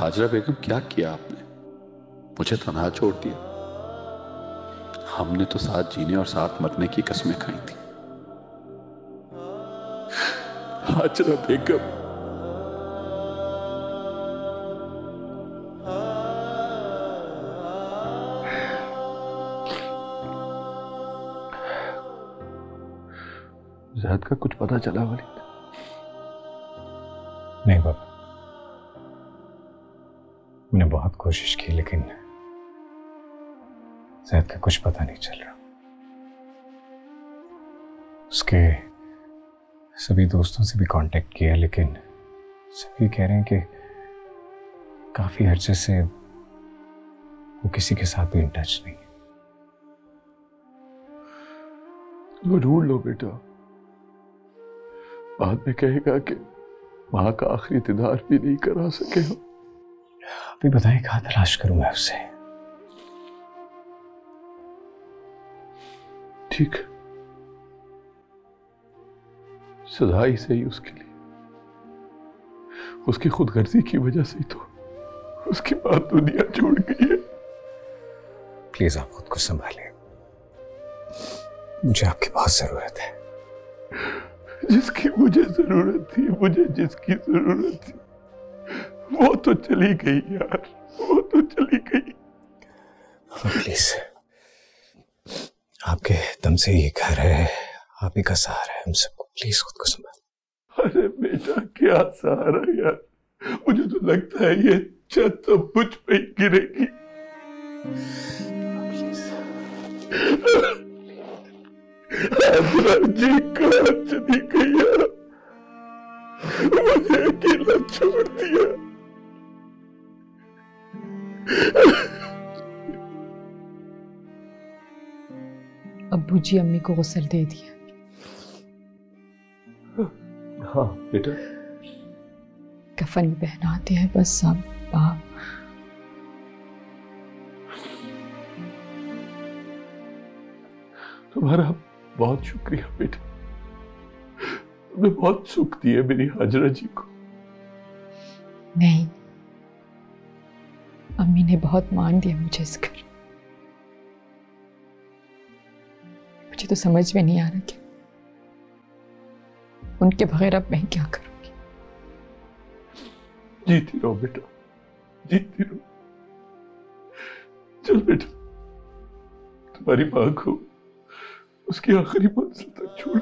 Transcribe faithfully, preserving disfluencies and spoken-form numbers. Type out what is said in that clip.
हाजरा बेगम, क्या किया आपने? मुझे तन्हा छोड़ दिया। हमने तो साथ जीने और साथ मरने की कसमें खाई थी। हाजरा बेगम, जहद का कुछ पता चला वलीद? नहीं बाबा, मैंने बहुत कोशिश की लेकिन जहद का कुछ पता नहीं चल रहा। उसके सभी दोस्तों से भी कांटेक्ट किया लेकिन सभी कह रहे हैं कि काफी अरसे से वो किसी के साथ भी इन टच नहीं है। वो ढूंढ लो बेटा, बाद में कहेगा कि माँ का आखिरी दीदार भी नहीं करा सके हम। अभी बताएं कहाँ तलाश करूं मैं उससे? ठीक, सजा ही सही उसके लिए, उसकी खुदगर्जी की वजह से ही तो उसकी बात दुनिया छोड़ गई है। प्लीज आप खुद को संभालें, मुझे आपकी बहुत जरूरत है। जिसकी मुझे जरूरत थी, मुझे जिसकी जरूरत थी, वो तो चली गई यार, वो तो चली गई। प्लीज, आपके दम से ये घर है, आप ही का सहारा है हम सबको, प्लीज खुद को संभाल। अरे बेटा, क्या सहारा यार, मुझे तो लगता है ये छत तो मुझ पे गिरेगी। जी चली गई है, मुझे अकेला छोड़ दिया। अब्बू जी अम्मी को गुस्सा दे दिया। हाँ बेटा, कफन पहनाते हैं बस सब। बाप तुम्हारा बहुत शुक्रिया बेटा, तुमने बहुत सुख दिए मेरी हाजरा जी को। नहीं, अम्मी ने बहुत मान दिया मुझे इस घर। मुझे तो समझ में नहीं आ रहा कि उनके बगैर अब मैं क्या करूंगी। जीती रहो बेटा, जीती रहो। चल बेटा, तुम्हारी माँ को उसकी आखिरी मंजिल तक छोड़।